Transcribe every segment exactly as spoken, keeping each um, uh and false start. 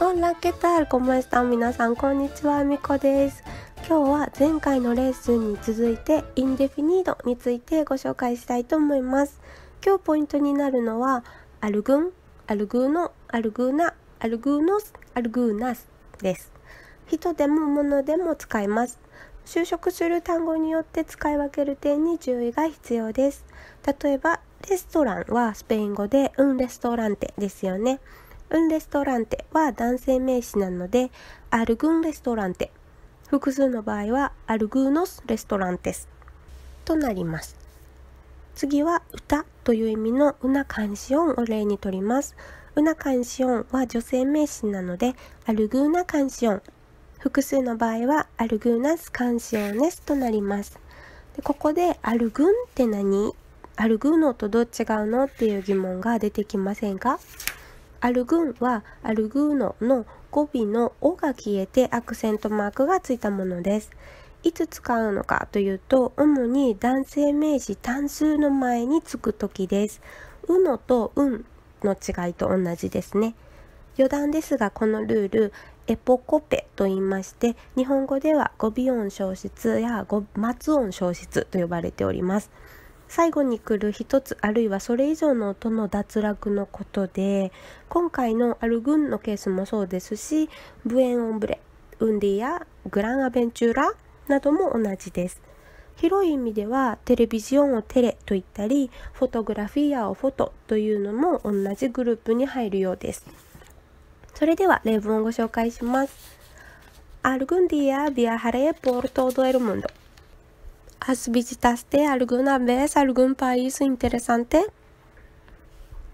オンラケタールコモエスタン、皆さんこんにちは、みこです。今日は前回のレッスンに続いてインデフィニードについてご紹介したいと思います。今日ポイントになるのはアルグン、アルグーノ、アルグーナ、アルグーノス、アルグーナスです。人でも物でも使います。修飾する単語によって使い分ける点に注意が必要です。例えばレストランはスペイン語でウンレストランテですよね。ウンレストランテは男性名詞なのでアルグンレストランテ、複数の場合はアルグーノスレストランテスとなります。次は歌という意味のウナカンシオンを例にとります。ウナカンシオンは女性名詞なのでアルグーナカンシオン、複数の場合はアルグーナスカンシオンネスとなります。でここでアルグンって何、アルグーノとどう違うのっていう疑問が出てきませんか。アルグンはアルグーノの語尾の「お」が消えてアクセントマークがついたものです。いつ使うのかというと、主に男性名詞単数の前につく時です。うのとうんの違いと同じですね。余談ですが、このルールエポコペと言いまして、日本語では語尾音消失や語末音消失と呼ばれております。最後に来るひとつあるいはそれ以上の音の脱落のことで、今回のアルグンのケースもそうですし、ブエンオンブレ、ウンディやグランアベンチューラなども同じです。広い意味ではテレビジオンをテレと言ったり、フォトグラフィアをフォトというのも同じグループに入るようです。それでは例文をご紹介します。アルグンディアビアハレポルトドエルモンド。¿Has visitado alguna vez algún país interesante?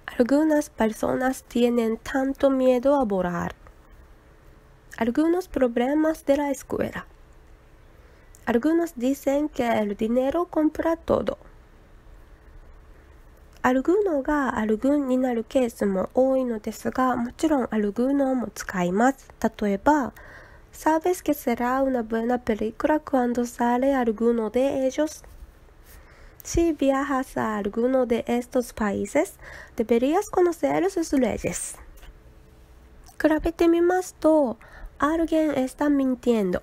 Algunas personas tienen tanto miedo a volar. Algunos problemas de la escuela. Algunos dicen que el dinero compra todo. アルグーノがアルグンになるケースも多いのですが、もちろんアルグーノも使います。例えば¿Sabes que será una buena película cuando sale alguno de ellos? Si viajas a alguno de estos países, deberías conocer sus leyes. 比べてみますと、alguien está mintiendo.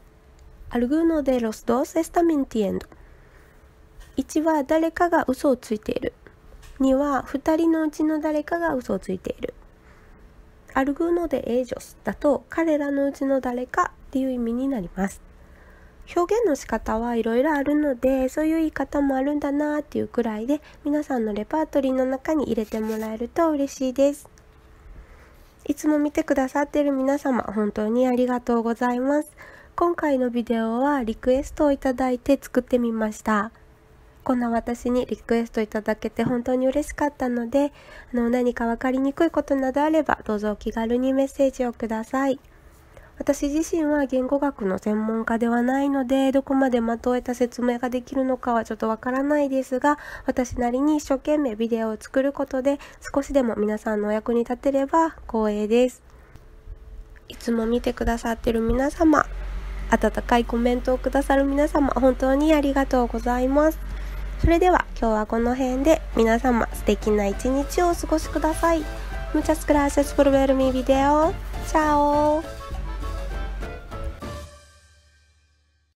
Alguno de los dos está mintiendo. いちは誰かが嘘をついている。にはふたりのうちの誰かが嘘をついている。アルグーノでエージョスだと彼らのうちの誰かっていう意味になります。表現の仕方はいろいろあるので、そういう言い方もあるんだなっていうくらいで、皆さんのレパートリーの中に入れてもらえると嬉しいです。いつも見てくださっている皆様、本当にありがとうございます。今回のビデオはリクエストをいただいて作ってみました。こんな私にリクエストいただけて本当に嬉しかったので、あの何か分かりにくいことなどあればどうぞお気軽にメッセージをください。私自身は言語学の専門家ではないので、どこまでまとえた説明ができるのかはちょっとわからないですが、私なりに一生懸命ビデオを作ることで少しでも皆さんのお役に立てれば光栄です。いつも見てくださっている皆様、温かいコメントをくださる皆様、本当にありがとうございます。それでは今日はこの辺で、皆様素敵な一日をお過ごしください。Muchas gracias por ver mi video. Chao.